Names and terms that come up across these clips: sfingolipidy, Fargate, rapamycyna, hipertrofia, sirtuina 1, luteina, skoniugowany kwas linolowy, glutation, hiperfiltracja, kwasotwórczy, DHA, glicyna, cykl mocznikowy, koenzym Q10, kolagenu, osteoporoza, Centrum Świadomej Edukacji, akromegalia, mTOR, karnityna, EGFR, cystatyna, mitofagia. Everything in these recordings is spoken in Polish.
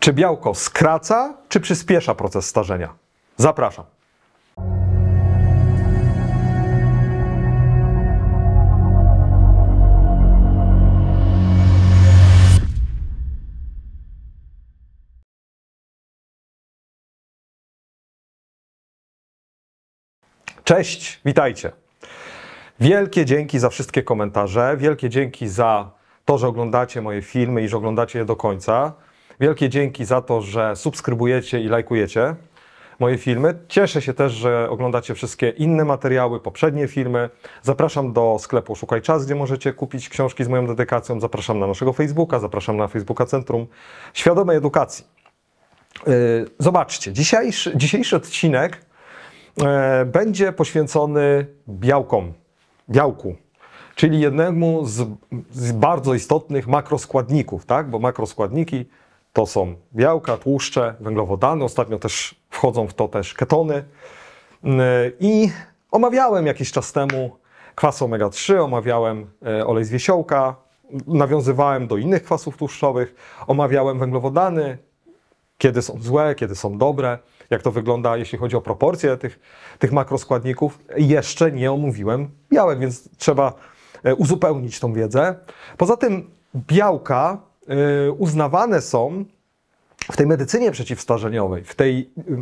Czy białko skraca, czy przyspiesza proces starzenia? Zapraszam. Cześć, witajcie. Wielkie dzięki za wszystkie komentarze, wielkie dzięki za to, że oglądacie moje filmy i że oglądacie je do końca. Wielkie dzięki za to, że subskrybujecie i lajkujecie moje filmy. Cieszę się też, że oglądacie wszystkie inne materiały, poprzednie filmy. Zapraszam do sklepu Oszukaj Czas, gdzie możecie kupić książki z moją dedykacją. Zapraszam na naszego Facebooka, zapraszam na Facebooka Centrum Świadomej Edukacji. Zobaczcie, dzisiejszy odcinek będzie poświęcony białku, czyli jednemu z bardzo istotnych makroskładników, tak? Bo makroskładniki to są białka, tłuszcze, węglowodany, ostatnio też wchodzą w to też ketony. I omawiałem jakiś czas temu kwas omega-3, omawiałem olej z wiesiołka, nawiązywałem do innych kwasów tłuszczowych, omawiałem węglowodany, kiedy są złe, kiedy są dobre, jak to wygląda, jeśli chodzi o proporcje tych makroskładników. Jeszcze nie omówiłem białek, więc trzeba uzupełnić tą wiedzę. Poza tym białka uznawane są w tej medycynie przeciwstarzeniowej,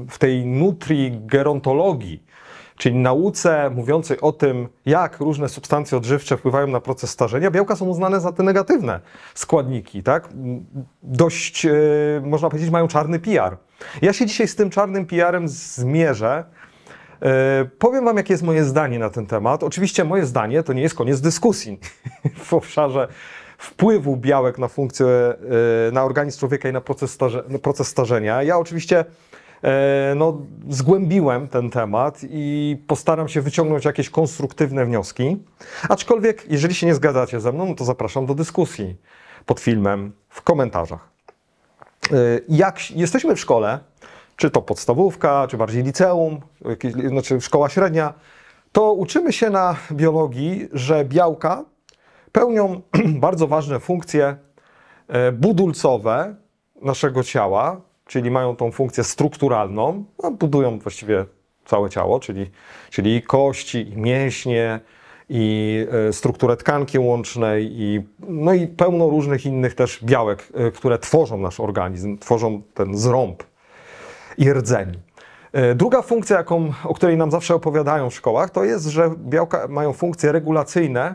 w tej nutri-gerontologii, czyli nauce mówiącej o tym, jak różne substancje odżywcze wpływają na proces starzenia, białka są uznane za te negatywne składniki, tak? Dość, można powiedzieć, mają czarny PR. Ja się dzisiaj z tym czarnym PR-em zmierzę. Powiem Wam, jakie jest moje zdanie na ten temat. Oczywiście moje zdanie to nie jest koniec dyskusji w obszarze wpływu białek na funkcję, na organizm człowieka i na proces starzenia. Ja oczywiście zgłębiłem ten temat i postaram się wyciągnąć jakieś konstruktywne wnioski. Aczkolwiek, jeżeli się nie zgadzacie ze mną, no to zapraszam do dyskusji pod filmem, w komentarzach. Jak jesteśmy w szkole, czy to podstawówka, czy bardziej liceum, znaczy szkoła średnia, to uczymy się na biologii, że białka pełnią bardzo ważne funkcje budulcowe naszego ciała, czyli mają tą funkcję strukturalną, no budują właściwie całe ciało, czyli i kości, i mięśnie, i strukturę tkanki łącznej, i pełno różnych innych też białek, które tworzą nasz organizm, tworzą ten zrąb i rdzeń. Druga funkcja, o której nam zawsze opowiadają w szkołach, to jest, że białka mają funkcje regulacyjne,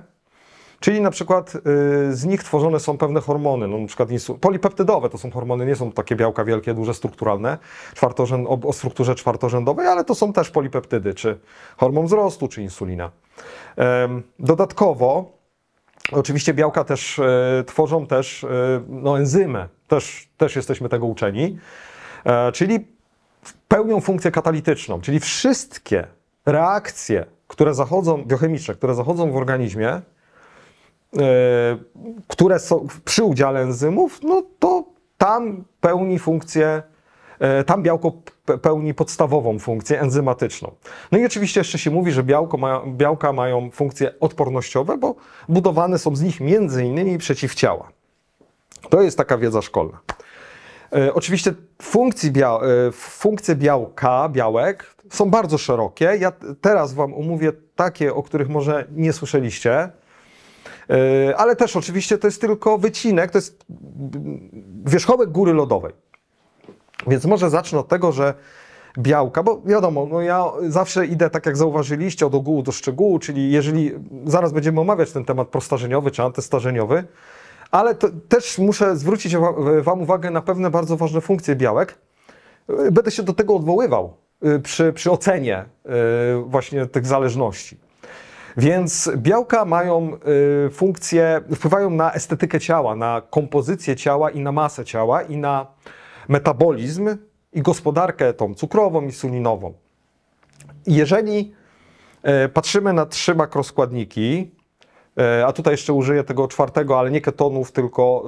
czyli na przykład z nich tworzone są pewne hormony, no na przykład polipeptydowe to są hormony, nie są takie białka wielkie, duże, strukturalne, o strukturze czwartorzędowej, ale to są też polipeptydy, czy hormon wzrostu, czy insulina. Dodatkowo oczywiście białka też tworzą też enzymy, też jesteśmy tego uczeni, czyli pełnią funkcję katalityczną, czyli wszystkie reakcje, które zachodzą, biochemiczne, które zachodzą w organizmie, które są przy udziale enzymów, no to tam pełni funkcję, tam białko pełni podstawową funkcję enzymatyczną. No i oczywiście jeszcze się mówi, że białka mają funkcje odpornościowe, bo budowane są z nich m.in. przeciwciała. To jest taka wiedza szkolna. Oczywiście funkcje białek są bardzo szerokie. Ja teraz Wam omówię takie, o których może nie słyszeliście. Ale też oczywiście to jest tylko wycinek, to jest wierzchołek góry lodowej. Więc może zacznę od tego, że białka, bo wiadomo, no ja zawsze idę, tak jak zauważyliście, od ogółu do szczegółu, czyli jeżeli zaraz będziemy omawiać ten temat prostarzeniowy czy antystarzeniowy, ale to też muszę zwrócić Wam uwagę na pewne bardzo ważne funkcje białek. Będę się do tego odwoływał przy ocenie właśnie tych zależności. Więc białka mają funkcję, wpływają na estetykę ciała, na kompozycję ciała i na masę ciała i na metabolizm i gospodarkę tą cukrową, insulinową. Jeżeli patrzymy na trzy makroskładniki, a tutaj jeszcze użyję tego czwartego, ale nie ketonów,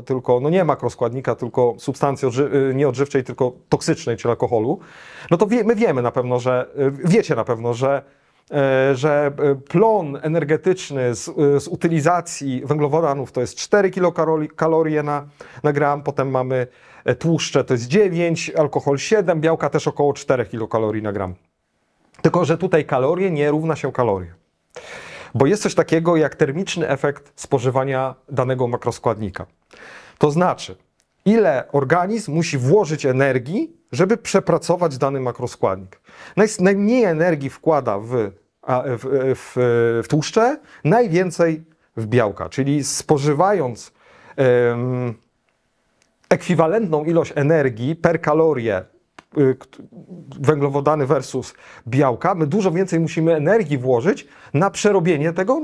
tylko no nie makroskładnika, tylko substancji nieodżywczej, tylko toksycznej, czyli alkoholu, no to my wiemy na pewno, że plon energetyczny z utylizacji węglowodanów to jest 4 kilokalorie na gram, potem mamy tłuszcze to jest 9, alkohol 7, białka też około 4 kilokalorii na gram. Tylko że tutaj kalorie nie równa się kalorie. Bo jest coś takiego jak termiczny efekt spożywania danego makroskładnika. To znaczy, ile organizm musi włożyć energii, żeby przepracować dany makroskładnik. Najmniej energii wkłada w tłuszcze, najwięcej w białka. Czyli spożywając ekwiwalentną ilość energii per kalorię węglowodany versus białka, my dużo więcej musimy energii włożyć na przerobienie tego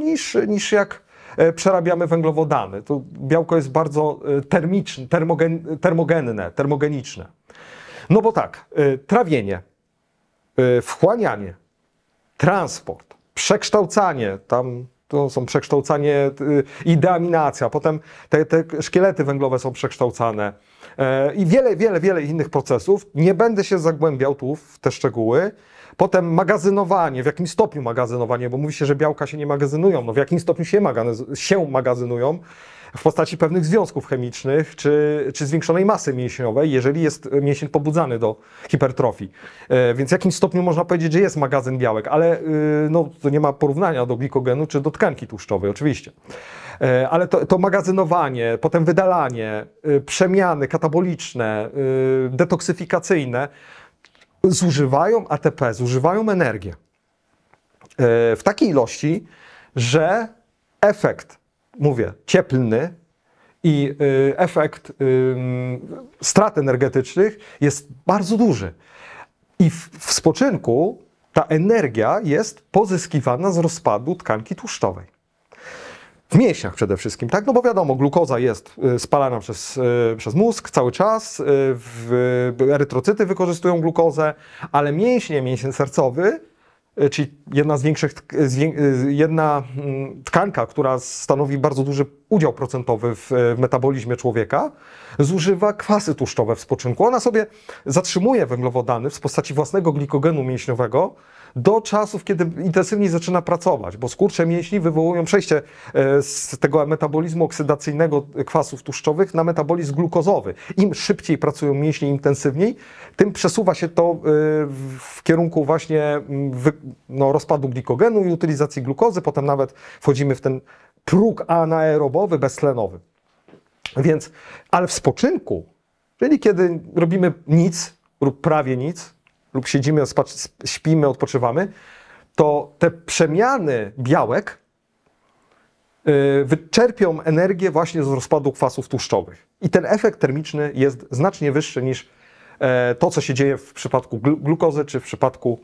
niż jak przerabiamy węglowodany. To białko jest bardzo termiczne, termogeniczne. No bo tak, trawienie, wchłanianie, transport, przekształcanie, to są przekształcanie i deaminacja, potem te szkielety węglowe są przekształcane i wiele innych procesów. Nie będę się zagłębiał tu w te szczegóły. Potem magazynowanie, w jakim stopniu magazynowanie, bo mówi się, że białka się nie magazynują. No w jakim stopniu się magazynują? W postaci pewnych związków chemicznych czy zwiększonej masy mięśniowej, jeżeli jest mięsień pobudzany do hipertrofii. Więc w jakim stopniu można powiedzieć, że jest magazyn białek, ale no, to nie ma porównania do glikogenu czy do tkanki tłuszczowej oczywiście. Ale to magazynowanie, potem wydalanie, przemiany kataboliczne, detoksyfikacyjne zużywają ATP, zużywają energię w takiej ilości, że efekt, mówię, cieplny i efekt strat energetycznych jest bardzo duży. I w spoczynku ta energia jest pozyskiwana z rozpadu tkanki tłuszczowej. W mięśniach przede wszystkim, tak? No bo wiadomo, glukoza jest spalana przez mózg cały czas, erytrocyty wykorzystują glukozę, ale mięsień sercowy, czyli jedna tkanka, która stanowi bardzo duży udział procentowy w metabolizmie człowieka, zużywa kwasy tłuszczowe w spoczynku. Ona sobie zatrzymuje węglowodany w postaci własnego glikogenu mięśniowego do czasów, kiedy intensywniej zaczyna pracować, bo skurcze mięśni wywołują przejście z tego metabolizmu oksydacyjnego kwasów tłuszczowych na metabolizm glukozowy. Im szybciej pracują mięśnie, intensywniej, tym przesuwa się to w kierunku właśnie rozpadu glikogenu i utylizacji glukozy. Potem nawet wchodzimy w ten próg anaerobowy, beztlenowy. Więc, ale w spoczynku, czyli kiedy robimy nic lub prawie nic, lub siedzimy, śpimy, odpoczywamy, to te przemiany białek wyczerpią energię właśnie z rozpadu kwasów tłuszczowych. I ten efekt termiczny jest znacznie wyższy niż to, co się dzieje w przypadku glukozy, czy w przypadku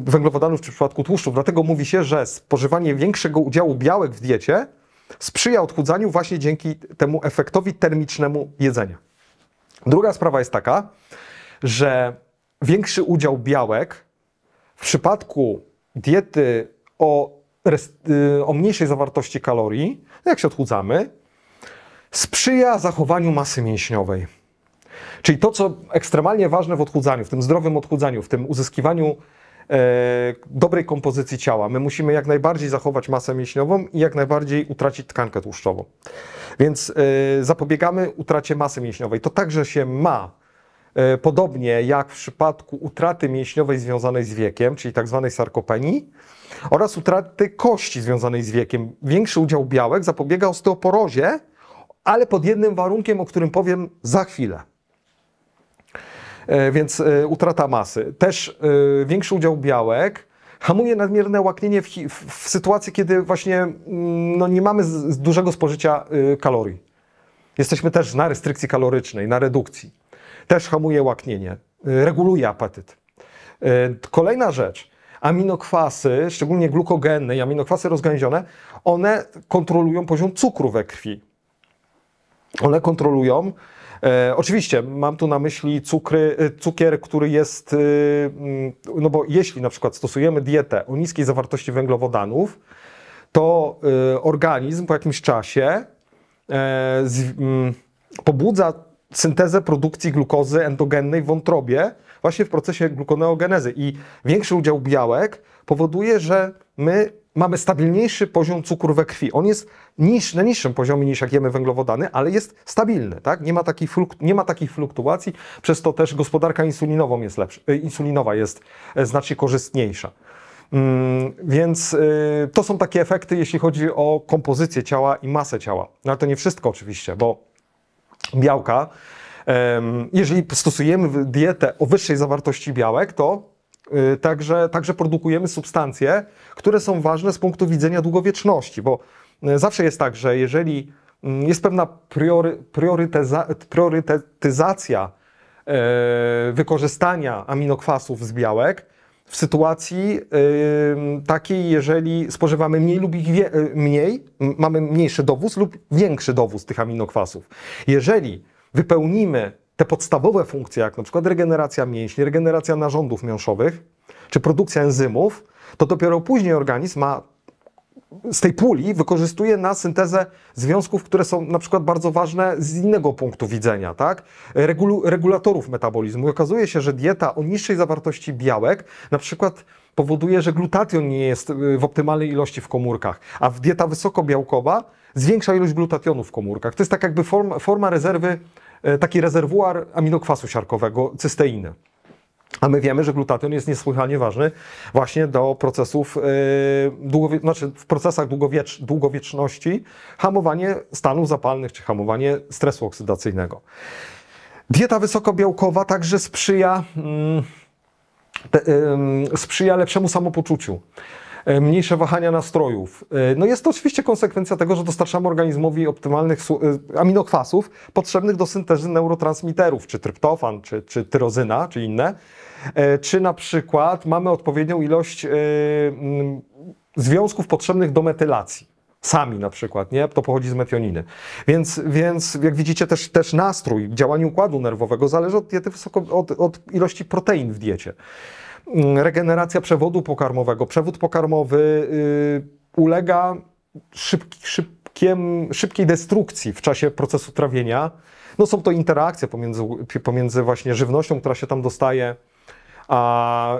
węglowodanów, czy w przypadku tłuszczów. Dlatego mówi się, że spożywanie większego udziału białek w diecie sprzyja odchudzaniu właśnie dzięki temu efektowi termicznemu jedzenia. Druga sprawa jest taka, że większy udział białek w przypadku diety o mniejszej zawartości kalorii, jak się odchudzamy, sprzyja zachowaniu masy mięśniowej. Czyli to, co ekstremalnie ważne w odchudzaniu, w tym zdrowym odchudzaniu, w tym uzyskiwaniu dobrej kompozycji ciała. My musimy jak najbardziej zachować masę mięśniową i jak najbardziej utracić tkankę tłuszczową. Więc zapobiegamy utracie masy mięśniowej. To także się ma, podobnie jak w przypadku utraty mięśniowej związanej z wiekiem, czyli tak zwanej sarkopenii, oraz utraty kości związanej z wiekiem. Większy udział białek zapobiega osteoporozie, ale pod jednym warunkiem, o którym powiem za chwilę. Więc utrata masy. Też większy udział białek hamuje nadmierne łaknienie w sytuacji, kiedy właśnie no, nie mamy dużego spożycia kalorii. Jesteśmy też na restrykcji kalorycznej, na redukcji. Też hamuje łaknienie, reguluje apetyt. Kolejna rzecz, aminokwasy, szczególnie glukogenne i aminokwasy rozgałęzione, one kontrolują poziom cukru we krwi. One kontrolują, oczywiście mam tu na myśli cukier, który jest, no bo jeśli na przykład stosujemy dietę o niskiej zawartości węglowodanów, to organizm po jakimś czasie pobudza syntezę produkcji glukozy endogennej w wątrobie właśnie w procesie glukoneogenezy. I większy udział białek powoduje, że my mamy stabilniejszy poziom cukru we krwi. On jest na niższym poziomie niż jak jemy węglowodany, ale jest stabilny, tak? Nie ma takich fluktuacji, przez to też gospodarka insulinowa jest znacznie korzystniejsza. Więc to są takie efekty, jeśli chodzi o kompozycję ciała i masę ciała. No ale to nie wszystko oczywiście, bo białka, jeżeli stosujemy dietę o wyższej zawartości białek, to także produkujemy substancje, które są ważne z punktu widzenia długowieczności, bo zawsze jest tak, że jeżeli jest pewna priorytetyzacja wykorzystania aminokwasów z białek w sytuacji takiej, jeżeli spożywamy mniej lub mamy mniejszy dowóz lub większy dowóz tych aminokwasów. Jeżeli wypełnimy te podstawowe funkcje, jak na przykład regeneracja mięśni, regeneracja narządów miąższowych, czy produkcja enzymów, to dopiero później organizm z tej puli wykorzystuje na syntezę związków, które są na przykład bardzo ważne z innego punktu widzenia, tak? Regulatorów metabolizmu. I okazuje się, że dieta o niższej zawartości białek na przykład powoduje, że glutation nie jest w optymalnej ilości w komórkach, a dieta wysokobiałkowa zwiększa ilość glutationu w komórkach. To jest tak jakby forma rezerwy, taki rezerwuar aminokwasu siarkowego, cysteiny. A my wiemy, że glutation jest niesłychanie ważny właśnie do procesów, w procesach długowieczności, hamowanie stanów zapalnych czy hamowanie stresu oksydacyjnego. Dieta wysokobiałkowa także sprzyja lepszemu samopoczuciu, mniejsze wahania nastrojów. No jest to oczywiście konsekwencja tego, że dostarczamy organizmowi optymalnych aminokwasów potrzebnych do syntezy neurotransmiterów, czy tryptofan, czy tyrozyna, czy inne. Czy na przykład mamy odpowiednią ilość związków potrzebnych do metylacji. Sami na przykład, nie? To pochodzi z metioniny. Więc jak widzicie, też nastrój, działanie układu nerwowego zależy od diety od ilości protein w diecie. Regeneracja przewodu pokarmowego. Przewód pokarmowy ulega szybkiej destrukcji w czasie procesu trawienia. No są to interakcje pomiędzy właśnie żywnością, która się tam dostaje, a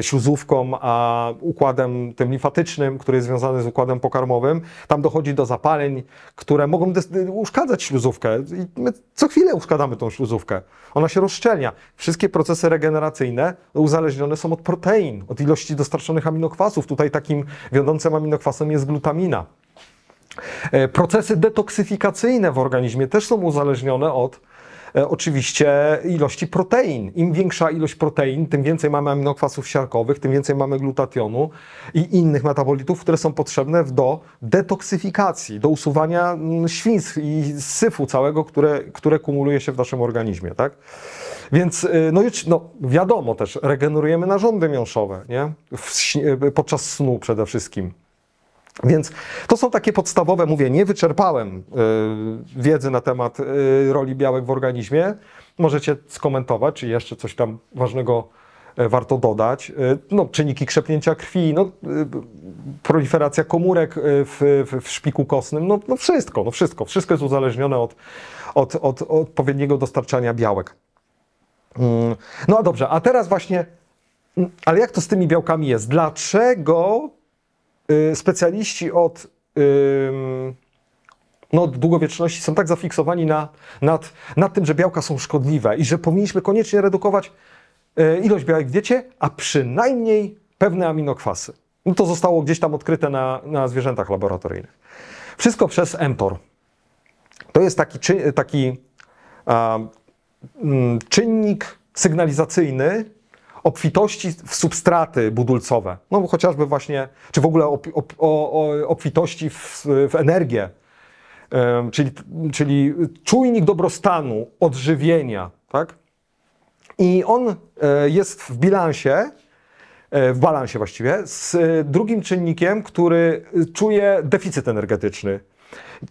śluzówką, a układem tym limfatycznym, który jest związany z układem pokarmowym. Tam dochodzi do zapaleń, które mogą uszkadzać śluzówkę. I my co chwilę uszkadzamy tą śluzówkę. Ona się rozszczelnia. Wszystkie procesy regeneracyjne uzależnione są od protein, od ilości dostarczonych aminokwasów. Tutaj takim wiodącym aminokwasem jest glutamina. Procesy detoksyfikacyjne w organizmie też są uzależnione od oczywiście ilości protein. Im większa ilość protein, tym więcej mamy aminokwasów siarkowych, tym więcej mamy glutationu i innych metabolitów, które są potrzebne do detoksyfikacji, do usuwania świństw i syfu całego, które kumuluje się w naszym organizmie, tak? Więc no wiadomo też, regenerujemy narządy miąższowe, nie? Podczas snu przede wszystkim. Więc to są takie podstawowe, mówię, nie wyczerpałem wiedzy na temat roli białek w organizmie. Możecie skomentować, czy jeszcze coś tam ważnego warto dodać. No, czynniki krzepnięcia krwi, no, proliferacja komórek w szpiku kostnym, wszystko jest uzależnione od odpowiedniego dostarczania białek. No a dobrze, a teraz właśnie, ale jak to z tymi białkami jest? Dlaczego specjaliści od długowieczności są tak zafiksowani nad tym, że białka są szkodliwe i że powinniśmy koniecznie redukować ilość białek w diecie, a przynajmniej pewne aminokwasy. No to zostało gdzieś tam odkryte na zwierzętach laboratoryjnych. Wszystko przez mTOR. To jest taki czynnik sygnalizacyjny obfitości w substraty budulcowe, no bo chociażby właśnie, czy w ogóle obfitości w energię, czyli czujnik dobrostanu, odżywienia, tak? I on jest w balansie właściwie, z drugim czynnikiem, który czuje deficyt energetyczny.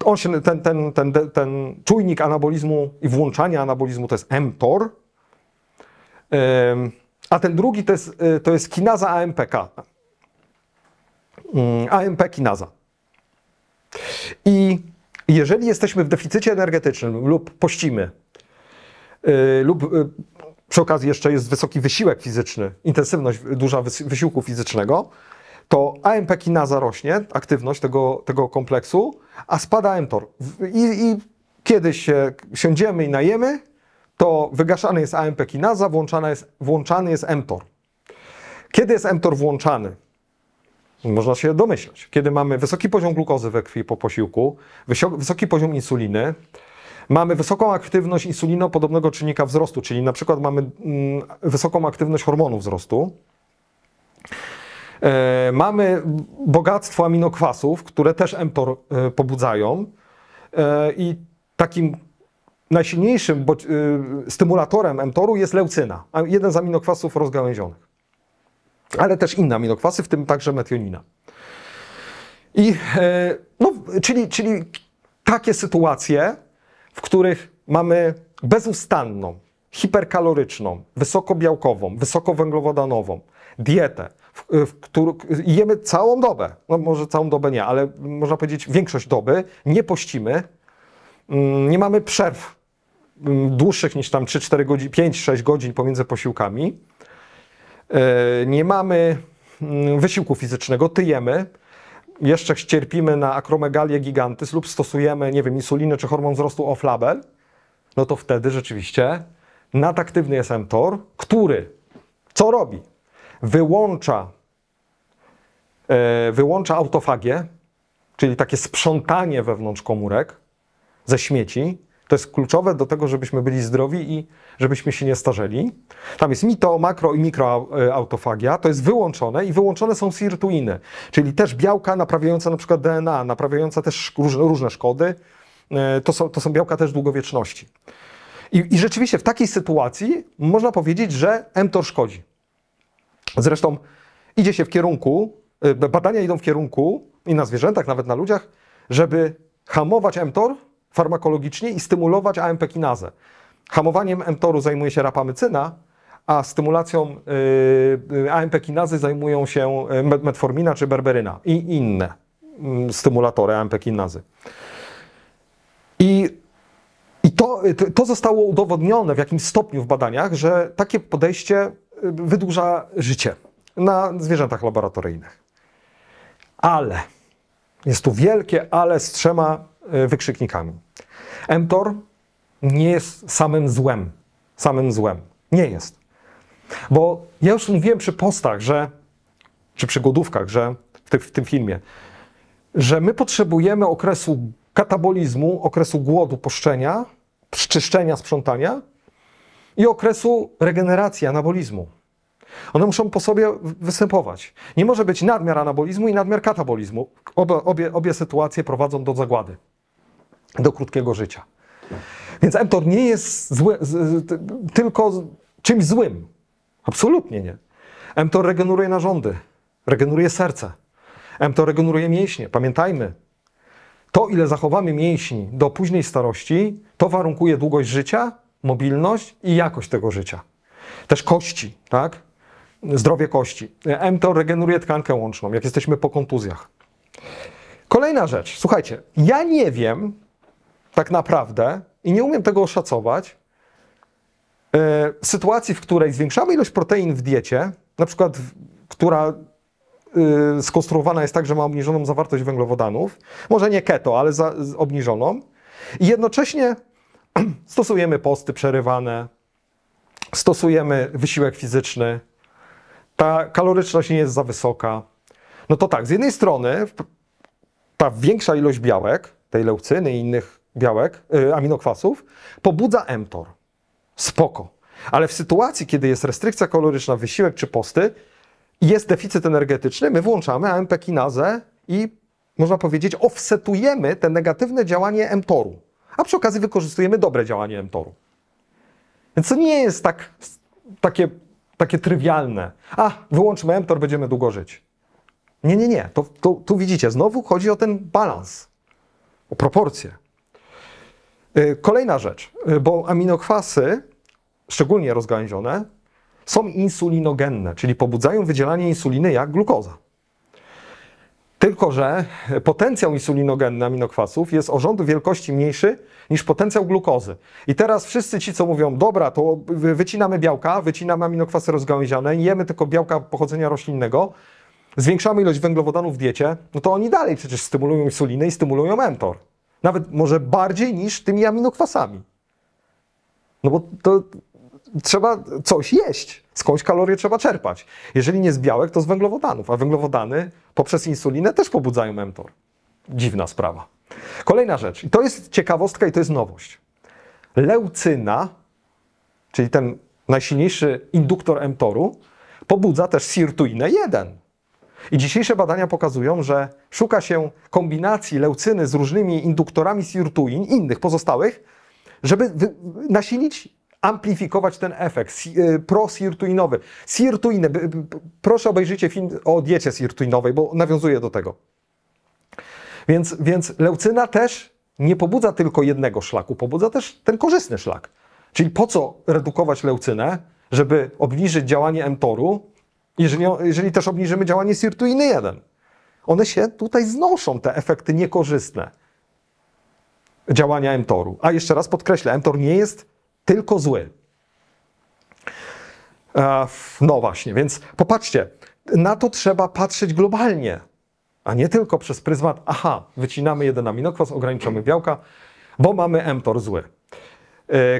On się, ten czujnik anabolizmu i włączania anabolizmu to jest mTOR, a ten drugi to jest kinaza AMPK. AMP kinaza. I jeżeli jesteśmy w deficycie energetycznym lub pościmy, lub przy okazji jeszcze jest wysoki wysiłek fizyczny, intensywność duża wysiłku fizycznego, to AMP kinaza rośnie, aktywność tego kompleksu, a spada mTOR. I kiedy się siądziemy i najemy, to wygaszany jest AMP kinaza, włączany jest mTOR. Kiedy jest mTOR włączany? Można się domyślać. Kiedy mamy wysoki poziom glukozy we krwi po posiłku, wysoki poziom insuliny, mamy wysoką aktywność insulinopodobnego czynnika wzrostu, czyli na przykład mamy wysoką aktywność hormonu wzrostu, mamy bogactwo aminokwasów, które też mTOR pobudzają i takim najsilniejszym stymulatorem mTOR-u jest leucyna, jeden z aminokwasów rozgałęzionych, ale też inne aminokwasy, w tym także metionina. I, no, czyli takie sytuacje, w których mamy bezustanną, hiperkaloryczną, wysokobiałkową, wysokowęglowodanową dietę, w którą jemy całą dobę, no może całą dobę nie, ale można powiedzieć większość doby, nie pościmy, nie mamy przerw dłuższych niż tam 3-4 godziny, 5-6 godzin pomiędzy posiłkami, nie mamy wysiłku fizycznego, tyjemy, jeszcze cierpimy na akromegalię, gigantyzm lub stosujemy, nie wiem, insulinę czy hormon wzrostu off-label, no to wtedy rzeczywiście nadaktywny jest mTOR, który co robi? Wyłącza autofagię, czyli takie sprzątanie wewnątrz komórek ze śmieci. To jest kluczowe do tego, żebyśmy byli zdrowi i żebyśmy się nie starzeli. Tam jest mito, makro i mikroautofagia. To jest wyłączone i wyłączone są sirtuiny, czyli też białka naprawiające na przykład DNA, naprawiające też różne szkody. To są białka też długowieczności. I rzeczywiście w takiej sytuacji można powiedzieć, że mTOR szkodzi. Zresztą idzie się w kierunku, badania idą w kierunku i na zwierzętach, nawet na ludziach, żeby hamować mTOR farmakologicznie i stymulować AMP kinazę. Hamowaniem mTOR-u zajmuje się rapamycyna, a stymulacją AMP kinazy zajmują się metformina czy berberyna i inne stymulatory AMP kinazy. I to zostało udowodnione w jakimś stopniu w badaniach, że takie podejście wydłuża życie na zwierzętach laboratoryjnych. Ale jest tu wielkie ale z trzema wykrzyknikami. mTOR nie jest samym złem. Nie jest. Bo ja już mówiłem przy postach, czy przy głodówkach, że w tym filmie, że my potrzebujemy okresu katabolizmu, okresu głodu, poszczenia, czyszczenia, sprzątania i okresu regeneracji, anabolizmu. One muszą po sobie występować. Nie może być nadmiar anabolizmu i nadmiar katabolizmu. Obie sytuacje prowadzą do zagłady, do krótkiego życia. Więc mTOR nie jest tylko czymś złym. Absolutnie nie. mTOR regeneruje narządy, regeneruje serce. mTOR regeneruje mięśnie. Pamiętajmy, to ile zachowamy mięśni do późnej starości, to warunkuje długość życia, mobilność i jakość tego życia. Też kości, tak? Zdrowie kości. mTOR regeneruje tkankę łączną, jak jesteśmy po kontuzjach. Kolejna rzecz. Słuchajcie, ja nie wiem tak naprawdę i nie umiem tego oszacować sytuacji, w której zwiększamy ilość protein w diecie, na przykład, która skonstruowana jest tak, że ma obniżoną zawartość węglowodanów, może nie keto, ale obniżoną, i jednocześnie stosujemy posty przerywane, stosujemy wysiłek fizyczny, ta kaloryczność nie jest za wysoka. No to tak, z jednej strony ta większa ilość białek, tej leucyny i innych białek, aminokwasów, pobudza mTOR. Spoko. Ale w sytuacji, kiedy jest restrykcja kaloryczna, wysiłek czy posty, jest deficyt energetyczny, my włączamy AMP kinazę i można powiedzieć offsetujemy te negatywne działanie mTOR-u, a przy okazji wykorzystujemy dobre działanie mTOR-u. Więc to nie jest takie trywialne. Wyłączmy mTOR, będziemy długo żyć. Nie. Tu widzicie, znowu chodzi o ten balans, o proporcje. Kolejna rzecz, bo aminokwasy, szczególnie rozgałęzione, są insulinogenne, czyli pobudzają wydzielanie insuliny jak glukoza. Tylko że potencjał insulinogenny aminokwasów jest o rząd wielkości mniejszy niż potencjał glukozy. I teraz wszyscy ci, co mówią, dobra, to wycinamy białka, wycinamy aminokwasy rozgałęziane, jemy tylko białka pochodzenia roślinnego, zwiększamy ilość węglowodanów w diecie, no to oni dalej przecież stymulują insulinę i stymulują mTOR. Nawet może bardziej niż tymi aminokwasami. No bo to trzeba coś jeść, skądś kalorie trzeba czerpać. Jeżeli nie z białek, to z węglowodanów, a węglowodany poprzez insulinę też pobudzają mTOR. Dziwna sprawa. Kolejna rzecz, i to jest ciekawostka i to jest nowość. Leucyna, czyli ten najsilniejszy induktor mTOR-u, pobudza też sirtuinę 1. I dzisiejsze badania pokazują, że szuka się kombinacji leucyny z różnymi induktorami sirtuin, innych, pozostałych, żeby nasilić, amplifikować ten efekt prosirtuinowy. Sirtuinę, proszę obejrzyjcie film o diecie sirtuinowej, bo nawiązuje do tego. Więc leucyna też nie pobudza tylko jednego szlaku, pobudza też ten korzystny szlak. Czyli po co redukować leucynę, żeby obniżyć działanie mTOR-u, jeżeli też obniżymy działanie sirtuiny 1. One się tutaj znoszą, te efekty niekorzystne działania mTOR-u. A jeszcze raz podkreślę, mTOR nie jest tylko zły. No właśnie, więc popatrzcie, na to trzeba patrzeć globalnie, a nie tylko przez pryzmat, aha, wycinamy jeden aminokwas, ograniczamy białka, bo mamy mTOR zły.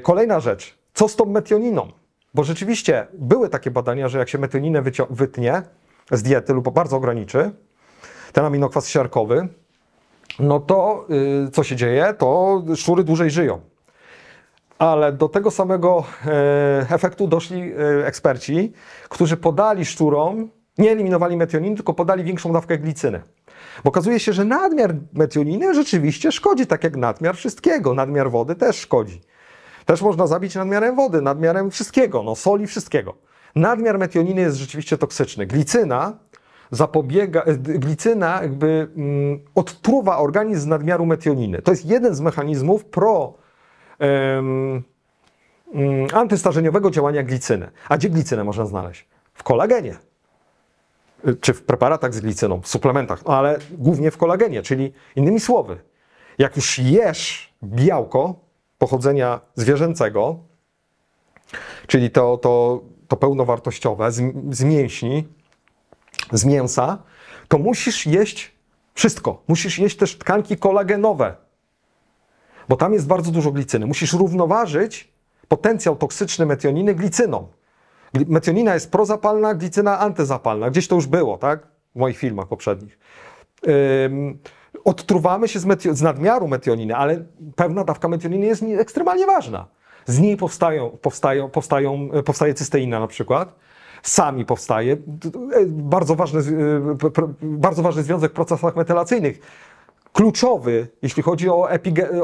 Kolejna rzecz, co z tą metioniną? Bo rzeczywiście były takie badania, że jak się metioninę wytnie z diety lub bardzo ograniczy, ten aminokwas siarkowy, no to co się dzieje? To szczury dłużej żyją. Ale do tego samego efektu doszli eksperci, którzy podali szczurom, nie eliminowali metioniny, tylko podali większą dawkę glicyny. Bo okazuje się, że nadmiar metioniny rzeczywiście szkodzi, tak jak nadmiar wszystkiego. Nadmiar wody też szkodzi. Też można zabić nadmiarem wody, nadmiarem wszystkiego, no soli, wszystkiego. Nadmiar metioniny jest rzeczywiście toksyczny. Glicyna zapobiega, glicyna jakby odtruwa organizm z nadmiaru metioniny. To jest jeden z mechanizmów antystarzeniowego działania glicyny. A gdzie glicynę można znaleźć? W kolagenie. Czy w preparatach z glicyną, w suplementach, no ale głównie w kolagenie, czyli innymi słowy, jak już jesz białko pochodzenia zwierzęcego, czyli to pełnowartościowe z mięśni, z mięsa, to musisz jeść wszystko. Musisz jeść też tkanki kolagenowe, bo tam jest bardzo dużo glicyny. Musisz równoważyć potencjał toksyczny metioniny glicyną. Metionina jest prozapalna, glicyna antyzapalna. Gdzieś to już było, tak? W moich filmach poprzednich. Odtruwamy się z nadmiaru metioniny, ale pewna dawka metioniny jest ekstremalnie ważna. Z niej powstaje cysteina na przykład. Sami powstaje. Bardzo ważny związek w procesach metylacyjnych. Kluczowy, jeśli chodzi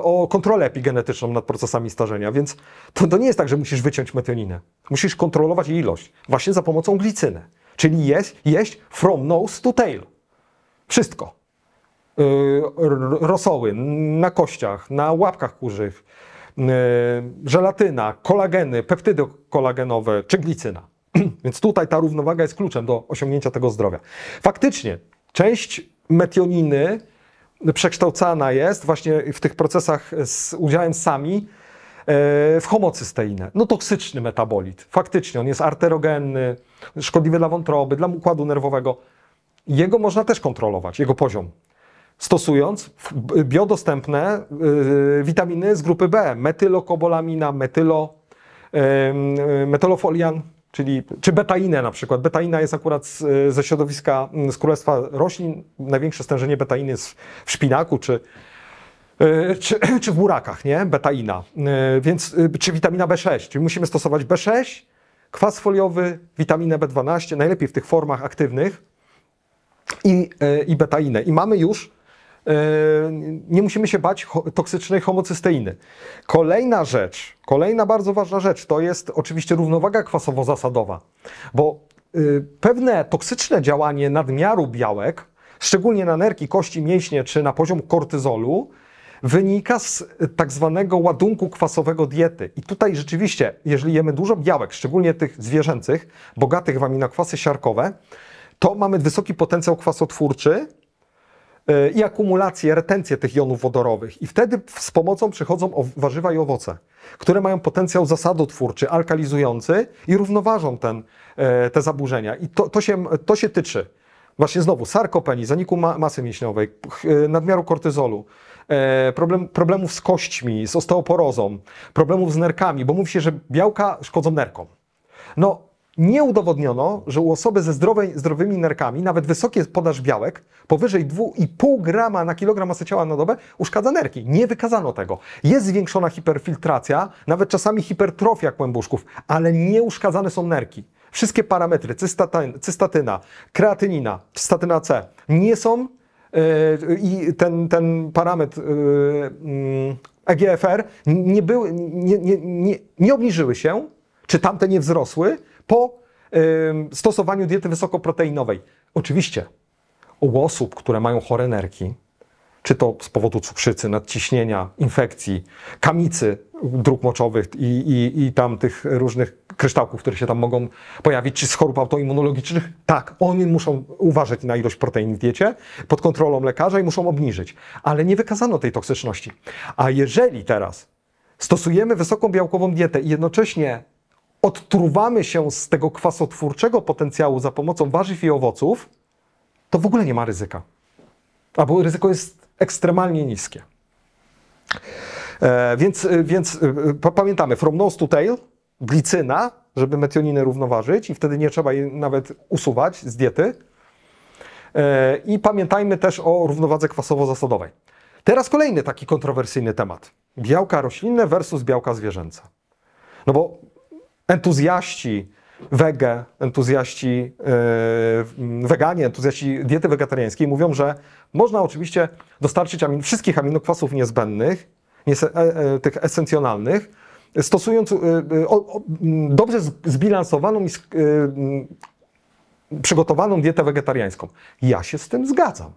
o kontrolę epigenetyczną nad procesami starzenia, więc to nie jest tak, że musisz wyciąć metioninę. Musisz kontrolować jej ilość właśnie za pomocą glicyny, czyli jeść from nose to tail. Wszystko. Rosoły na kościach, na łapkach kurzych, żelatyna, kolageny, peptydy kolagenowe czy glicyna. Więc tutaj ta równowaga jest kluczem do osiągnięcia tego zdrowia. Faktycznie część metioniny przekształcana jest właśnie w tych procesach z udziałem sami w homocysteinę. No toksyczny metabolit. Faktycznie on jest arterogenny, szkodliwy dla wątroby, dla układu nerwowego. Jego można też kontrolować, jego poziom, stosując biodostępne witaminy z grupy B. Metylokobalamina, metylofolian, czy betainę na przykład. Betaina jest akurat ze środowiska, z królestwa roślin. Największe stężenie betainy jest w szpinaku czy w burakach, nie? Betaina. Więc, czy witamina B6. Czyli musimy stosować B6, kwas foliowy, witaminę B12, najlepiej w tych formach aktywnych i betainę. I mamy już, nie musimy się bać toksycznej homocysteiny. Kolejna bardzo ważna rzecz, to jest oczywiście równowaga kwasowo-zasadowa, bo pewne toksyczne działanie nadmiaru białek, szczególnie na nerki, kości, mięśnie czy na poziom kortyzolu, wynika z tak zwanego ładunku kwasowego diety. I tutaj rzeczywiście, jeżeli jemy dużo białek, szczególnie tych zwierzęcych, bogatych w aminokwasy siarkowe, to mamy wysoki potencjał kwasotwórczy, i akumulację, retencję tych jonów wodorowych. I wtedy z pomocą przychodzą warzywa i owoce, które mają potencjał zasadotwórczy, alkalizujący i równoważą te zaburzenia. I to się tyczy właśnie znowu sarkopenii, zaniku masy mięśniowej, nadmiaru kortyzolu, problemów z kośćmi, z osteoporozą, problemów z nerkami, bo mówi się, że białka szkodzą nerkom. No, nie udowodniono, że u osoby ze zdrowymi nerkami nawet wysokie podaż białek powyżej 2,5 grama na kilogram masy ciała na dobę uszkadza nerki. Nie wykazano tego. Jest zwiększona hiperfiltracja, nawet czasami hipertrofia kłębuszków, ale nie uszkadzane są nerki. Wszystkie parametry, cystatyna, kreatynina, cystatyna C nie są i ten parametr EGFR nie obniżyły się, czy tamte nie wzrosły po stosowaniu diety wysokoproteinowej. Oczywiście u osób, które mają chore nerki, czy to z powodu cukrzycy, nadciśnienia, infekcji, kamicy dróg moczowych i tam tych różnych kryształków, które się tam mogą pojawić, czy z chorób autoimmunologicznych, tak, oni muszą uważać na ilość protein w diecie pod kontrolą lekarza i muszą obniżyć. Ale nie wykazano tej toksyczności. A jeżeli teraz stosujemy wysoką białkową dietę i jednocześnie odtruwamy się z tego kwasotwórczego potencjału za pomocą warzyw i owoców, to w ogóle nie ma ryzyka. Albo ryzyko jest ekstremalnie niskie. Więc pamiętamy, from nose to tail, glicyna, żeby metioninę równoważyć i wtedy nie trzeba jej nawet usuwać z diety. I pamiętajmy też o równowadze kwasowo-zasadowej. Teraz kolejny taki kontrowersyjny temat. Białka roślinne versus białka zwierzęce. No bo entuzjaści wege, entuzjaści weganie, entuzjaści diety wegetariańskiej mówią, że można oczywiście dostarczyć wszystkich aminokwasów niezbędnych, tych esencjonalnych, stosując dobrze zbilansowaną i przygotowaną dietę wegetariańską. Ja się z tym zgadzam.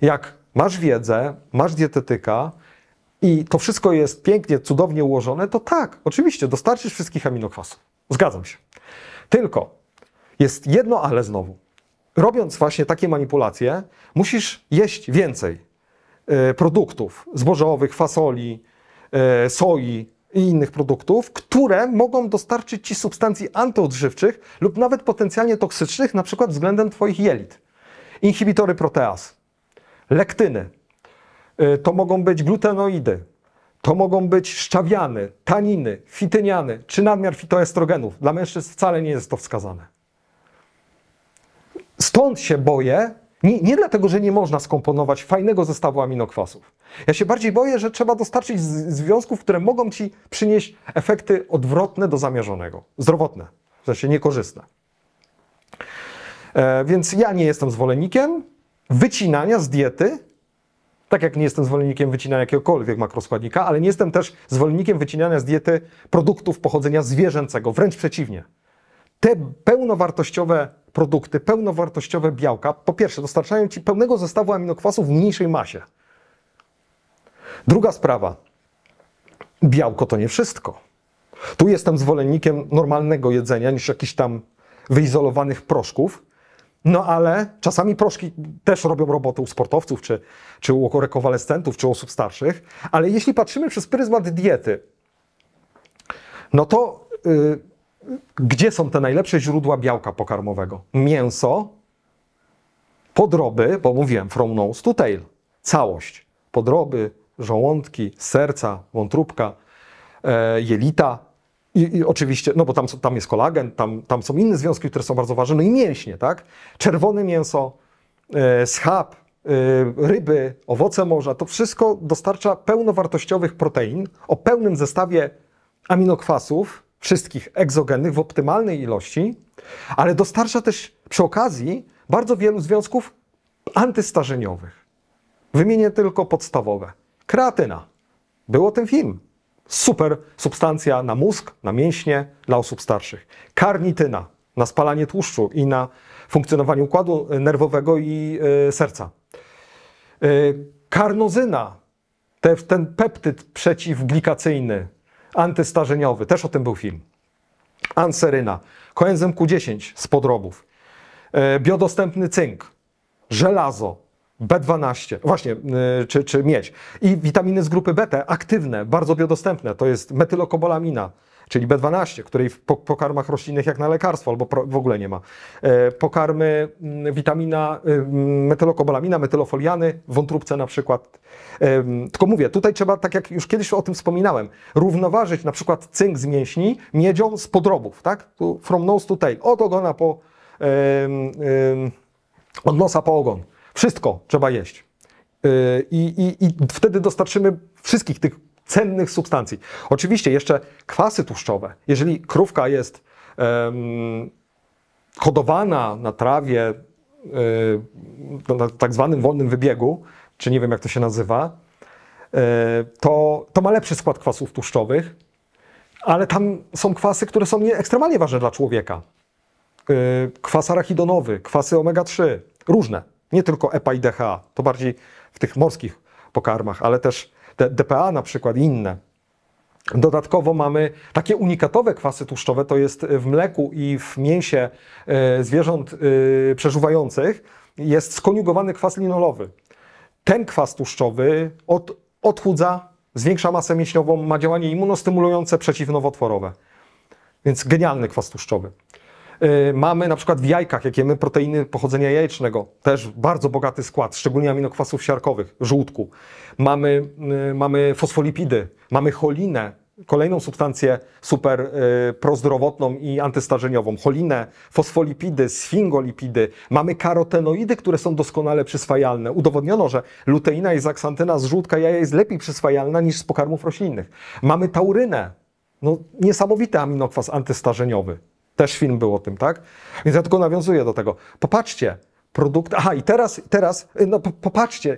Jak masz wiedzę, masz dietetyka i to wszystko jest pięknie, cudownie ułożone, to tak, oczywiście dostarczysz wszystkich aminokwasów. Zgadzam się. Tylko jest jedno ale znowu. Robiąc właśnie takie manipulacje, musisz jeść więcej produktów zbożowych, fasoli, soi i innych produktów, które mogą dostarczyć Ci substancji antyodżywczych lub nawet potencjalnie toksycznych, na przykład względem Twoich jelit. Inhibitory proteaz, lektyny, to mogą być glutenoidy, to mogą być szczawiany, taniny, fityniany czy nadmiar fitoestrogenów. Dla mężczyzn wcale nie jest to wskazane. Stąd się boję, nie dlatego, że nie można skomponować fajnego zestawu aminokwasów. Ja się bardziej boję, że trzeba dostarczyć związków, które mogą Ci przynieść efekty odwrotne do zamierzonego. Zdrowotne, w sensie niekorzystne. Więc ja nie jestem zwolennikiem wycinania z diety, tak jak nie jestem zwolennikiem wycinania jakiegokolwiek makroskładnika, ale nie jestem też zwolennikiem wycinania z diety produktów pochodzenia zwierzęcego. Wręcz przeciwnie. Te pełnowartościowe produkty, pełnowartościowe białka, po pierwsze, dostarczają Ci pełnego zestawu aminokwasów w mniejszej masie. Druga sprawa. Białko to nie wszystko. Tu jestem zwolennikiem normalnego jedzenia niż jakichś tam wyizolowanych proszków. No ale czasami proszki też robią robotę u sportowców, czy u rekonwalescentów, czy osób starszych. Ale jeśli patrzymy przez pryzmat diety, no to gdzie są te najlepsze źródła białka pokarmowego? Mięso, podroby, bo mówiłem from nose to tail, całość. Podroby, żołądki, serca, wątróbka, jelita i oczywiście, no bo tam jest kolagen, tam są inne związki, które są bardzo ważne, no i mięśnie, tak? Czerwone mięso, schab, ryby, owoce morza, to wszystko dostarcza pełnowartościowych protein o pełnym zestawie aminokwasów, wszystkich egzogennych w optymalnej ilości, ale dostarcza też przy okazji bardzo wielu związków antystarzeniowych. Wymienię tylko podstawowe. Kreatyna. Był o tym film. Super substancja na mózg, na mięśnie dla osób starszych. Karnityna na spalanie tłuszczu i na funkcjonowanie układu nerwowego i serca. Karnozyna, ten peptyd przeciwglikacyjny, antystarzeniowy, też o tym był film. Anseryna, koenzym Q10 z podrobów, biodostępny cynk, żelazo, B12, właśnie, czy miedź. I witaminy z grupy BT, aktywne, bardzo biodostępne, to jest metylokobalamina, czyli B12, której w pokarmach roślinnych jak na lekarstwo, albo w ogóle nie ma. Pokarmy, witamina, metylokobalamina, metylofoliany, wątróbce na przykład. Tylko mówię, tutaj trzeba, tak jak już kiedyś o tym wspominałem, równoważyć na przykład cynk z mięśni miedzią z podrobów, tak? From nose to tail, od ogona po, od nosa po ogon. Wszystko trzeba jeść. I wtedy dostarczymy wszystkich tych cennych substancji. Oczywiście jeszcze kwasy tłuszczowe. Jeżeli krówka jest hodowana na trawie, na tak zwanym wolnym wybiegu, czy nie wiem jak to się nazywa, to ma lepszy skład kwasów tłuszczowych, ale tam są kwasy, które są ekstremalnie ważne dla człowieka. Kwas arachidonowy, kwasy omega-3, różne. Nie tylko EPA i DHA, to bardziej w tych morskich pokarmach, ale też DPA na przykład i inne. Dodatkowo mamy takie unikatowe kwasy tłuszczowe, to jest w mleku i w mięsie zwierząt przeżuwających jest skoniugowany kwas linolowy. Ten kwas tłuszczowy odchudza, zwiększa masę mięśniową, ma działanie immunostymulujące, przeciwnowotworowe. Więc genialny kwas tłuszczowy. Mamy na przykład w jajkach, jak jemy proteiny pochodzenia jajecznego, też bardzo bogaty skład, szczególnie aminokwasów siarkowych, żółtku. Mamy fosfolipidy, mamy cholinę, kolejną substancję super prozdrowotną i antystarzeniową. Cholinę, fosfolipidy, sfingolipidy. Mamy karotenoidy, które są doskonale przyswajalne. Udowodniono, że luteina i zaksantyna z żółtka jaja jest lepiej przyswajalna niż z pokarmów roślinnych. Mamy taurynę, no, niesamowity aminokwas antystarzeniowy. Też film był o tym, tak? Więc ja tylko nawiązuję do tego. Popatrzcie, produkt... Aha, i teraz no, popatrzcie,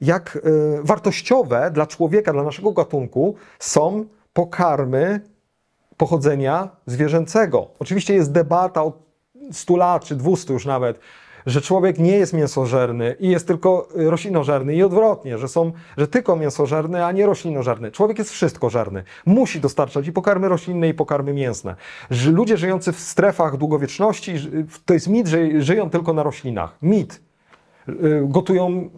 jak wartościowe dla człowieka, dla naszego gatunku są pokarmy pochodzenia zwierzęcego. Oczywiście jest debata od 100 lat, czy 200 już nawet, że człowiek nie jest mięsożerny i jest tylko roślinożerny i odwrotnie, że tylko mięsożerny, a nie roślinożerny. Człowiek jest wszystkożerny. Musi dostarczać i pokarmy roślinne, i pokarmy mięsne. Ludzie żyjący w strefach długowieczności, to jest mit, że żyją tylko na roślinach. Mit. Gotują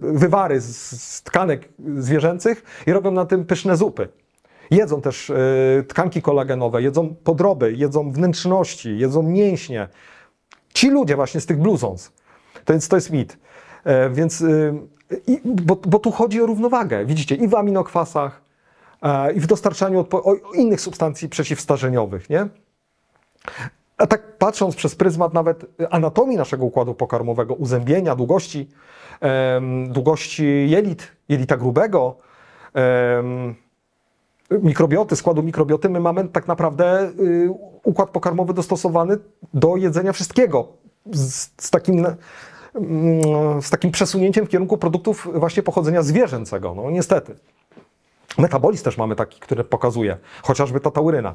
wywary z tkanek zwierzęcych i robią na tym pyszne zupy. Jedzą też tkanki kolagenowe, jedzą podroby, jedzą wnętrzności, jedzą mięśnie. Ci ludzie właśnie z tych blue zones, więc to jest mit, bo tu chodzi o równowagę, widzicie, i w aminokwasach, i w dostarczaniu innych substancji przeciwstarzeniowych, nie? A tak patrząc przez pryzmat nawet anatomii naszego układu pokarmowego, uzębienia, długości jelit, jelita grubego, mikrobioty, składu mikrobioty, my mamy tak naprawdę układ pokarmowy dostosowany do jedzenia wszystkiego z takim przesunięciem w kierunku produktów właśnie pochodzenia zwierzęcego, no niestety. Metabolizm też mamy taki, który pokazuje, chociażby ta tauryna,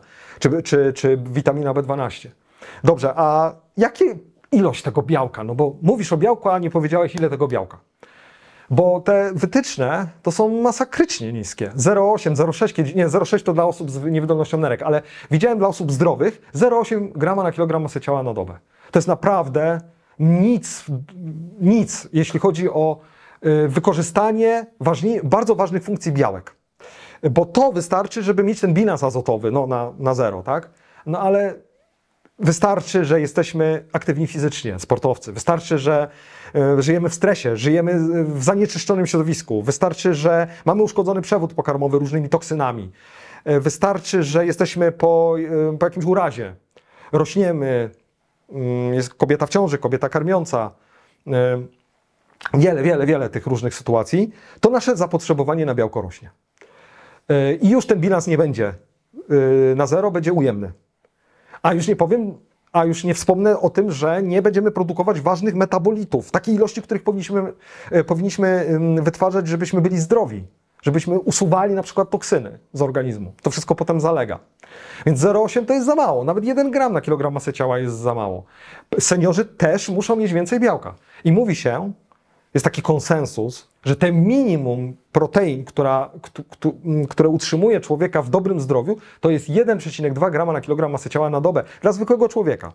czy witamina B12. Dobrze, a jakie ilość tego białka? No bo mówisz o białku, a nie powiedziałeś ile tego białka. Bo te wytyczne to są masakrycznie niskie. 0,8, 0,6, nie, 0,6 to dla osób z niewydolnością nerek, ale widziałem dla osób zdrowych 0,8 grama na kilogram masy ciała na dobę. To jest naprawdę nic, jeśli chodzi o wykorzystanie bardzo ważnych funkcji białek. Bo to wystarczy, żeby mieć ten bilans azotowy no, na zero, tak? No ale... Wystarczy, że jesteśmy aktywni fizycznie, sportowcy. Wystarczy, że żyjemy w stresie, żyjemy w zanieczyszczonym środowisku. Wystarczy, że mamy uszkodzony przewód pokarmowy różnymi toksynami. Wystarczy, że jesteśmy po jakimś urazie. Rośniemy, jest kobieta w ciąży, kobieta karmiąca. Wiele tych różnych sytuacji. To nasze zapotrzebowanie na białko rośnie. I już ten bilans nie będzie na zero, będzie ujemny. A już nie wspomnę o tym, że nie będziemy produkować ważnych metabolitów, takiej ilości, których powinniśmy wytwarzać, żebyśmy byli zdrowi, żebyśmy usuwali na przykład toksyny z organizmu. To wszystko potem zalega. Więc 0,8 to jest za mało. Nawet 1 gram na kilogram masy ciała jest za mało. Seniorzy też muszą mieć więcej białka. I mówi się, jest taki konsensus, że te minimum protein, które utrzymuje człowieka w dobrym zdrowiu, to jest 1,2 grama na kilogram masy ciała na dobę dla zwykłego człowieka.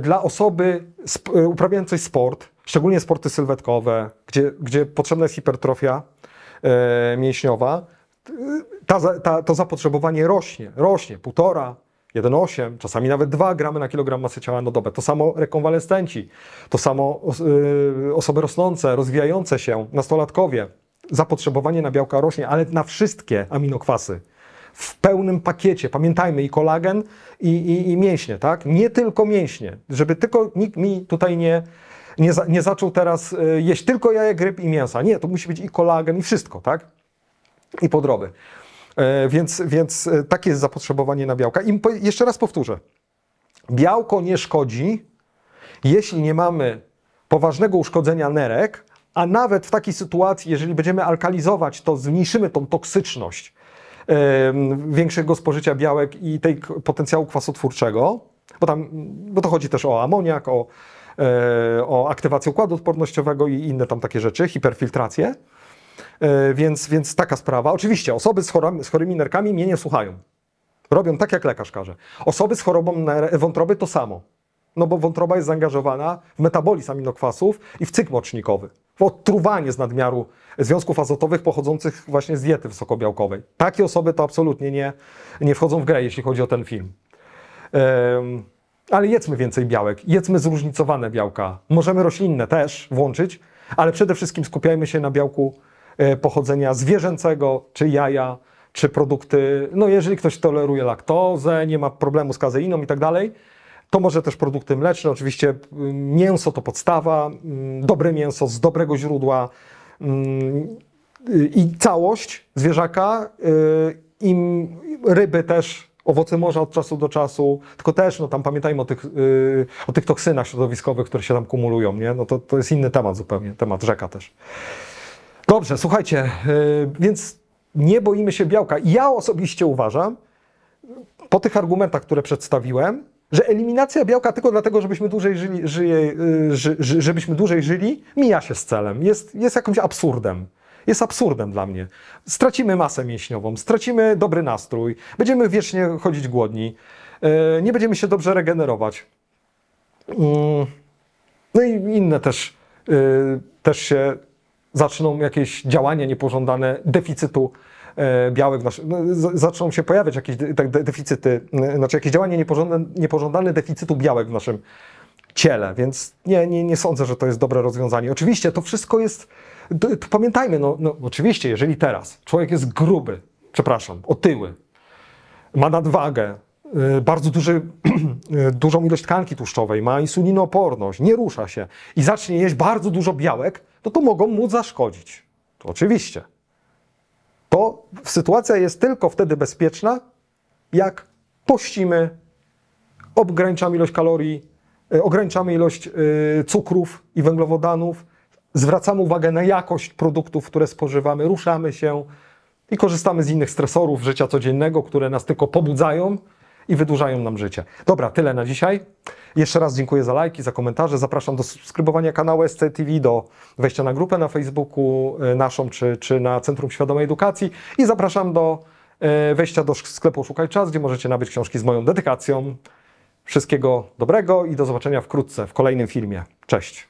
dla osoby uprawiającej sport, szczególnie sporty sylwetkowe, gdzie potrzebna jest hipertrofia mięśniowa, to zapotrzebowanie rośnie 1,5, 1,8, czasami nawet 2 gramy na kilogram masy ciała na dobę. To samo rekonwalescenci, to samo osoby rosnące, rozwijające się, nastolatkowie. Zapotrzebowanie na białka rośnie, ale na wszystkie aminokwasy w pełnym pakiecie. Pamiętajmy i kolagen, i mięśnie, tak? Nie tylko mięśnie, żeby tylko nikt mi tutaj nie zaczął teraz jeść tylko jajek, ryb i mięsa. Nie, to musi być i kolagen, i wszystko, tak? I podroby. Więc takie jest zapotrzebowanie na białka. I jeszcze raz powtórzę. Białko nie szkodzi, jeśli nie mamy poważnego uszkodzenia nerek, a nawet w takiej sytuacji, jeżeli będziemy alkalizować, to zmniejszymy tą toksyczność większego spożycia białek i tej potencjału kwasotwórczego, bo to chodzi też o amoniak, o aktywację układu odpornościowego i inne tam takie rzeczy, hiperfiltrację. Więc taka sprawa. Oczywiście osoby z chorymi nerkami mnie nie słuchają. Robią tak, jak lekarz każe. Osoby z chorobą wątroby to samo. No bo wątroba jest zaangażowana w metabolizm aminokwasów i w cykl mocznikowy. W odtruwanie z nadmiaru związków azotowych pochodzących właśnie z diety wysokobiałkowej. Takie osoby to absolutnie nie wchodzą w grę, jeśli chodzi o ten film. Ale jedzmy więcej białek, jedzmy zróżnicowane białka. Możemy roślinne też włączyć, ale przede wszystkim skupiajmy się na białku pochodzenia zwierzęcego, czy jaja, czy produkty, no jeżeli ktoś toleruje laktozę, nie ma problemu z kazeiną i tak dalej, to może też produkty mleczne, oczywiście mięso to podstawa, dobre mięso z dobrego źródła i całość zwierzaka i ryby też, owoce morza od czasu do czasu, tylko też no tam pamiętajmy o tych toksynach środowiskowych, które się tam kumulują, nie? No to jest inny temat zupełnie, temat rzeka też. Dobrze, słuchajcie, więc nie boimy się białka. Ja osobiście uważam, po tych argumentach, które przedstawiłem, że eliminacja białka tylko dlatego, żebyśmy dłużej żyli, mija się z celem, jest jakimś absurdem. Jest absurdem dla mnie. Stracimy masę mięśniową, stracimy dobry nastrój, będziemy wiecznie chodzić głodni, nie będziemy się dobrze regenerować. No i inne też się... Zaczną jakieś działania niepożądane deficytu białek, zaczną się pojawiać jakieś deficyty, znaczy jakieś działania niepożądane deficytu białek w naszym ciele, więc nie sądzę, że to jest dobre rozwiązanie. Oczywiście to wszystko jest, to pamiętajmy, no oczywiście, jeżeli teraz człowiek jest gruby, przepraszam, otyły, ma nadwagę, bardzo dużą ilość tkanki tłuszczowej, ma insulinooporność, nie rusza się i zacznie jeść bardzo dużo białek, to mogą mu zaszkodzić. To oczywiście. To sytuacja jest tylko wtedy bezpieczna, jak pościmy, ograniczamy ilość kalorii, ograniczamy ilość cukrów i węglowodanów, zwracamy uwagę na jakość produktów, które spożywamy, ruszamy się i korzystamy z innych stresorów życia codziennego, które nas tylko pobudzają i wydłużają nam życie. Dobra, tyle na dzisiaj. Jeszcze raz dziękuję za lajki, za komentarze. Zapraszam do subskrybowania kanału SCTV, do wejścia na grupę na Facebooku naszą, czy na Centrum Świadomej Edukacji. I zapraszam do wejścia do sklepu Oszukaj Czas, gdzie możecie nabyć książki z moją dedykacją. Wszystkiego dobrego i do zobaczenia wkrótce w kolejnym filmie. Cześć!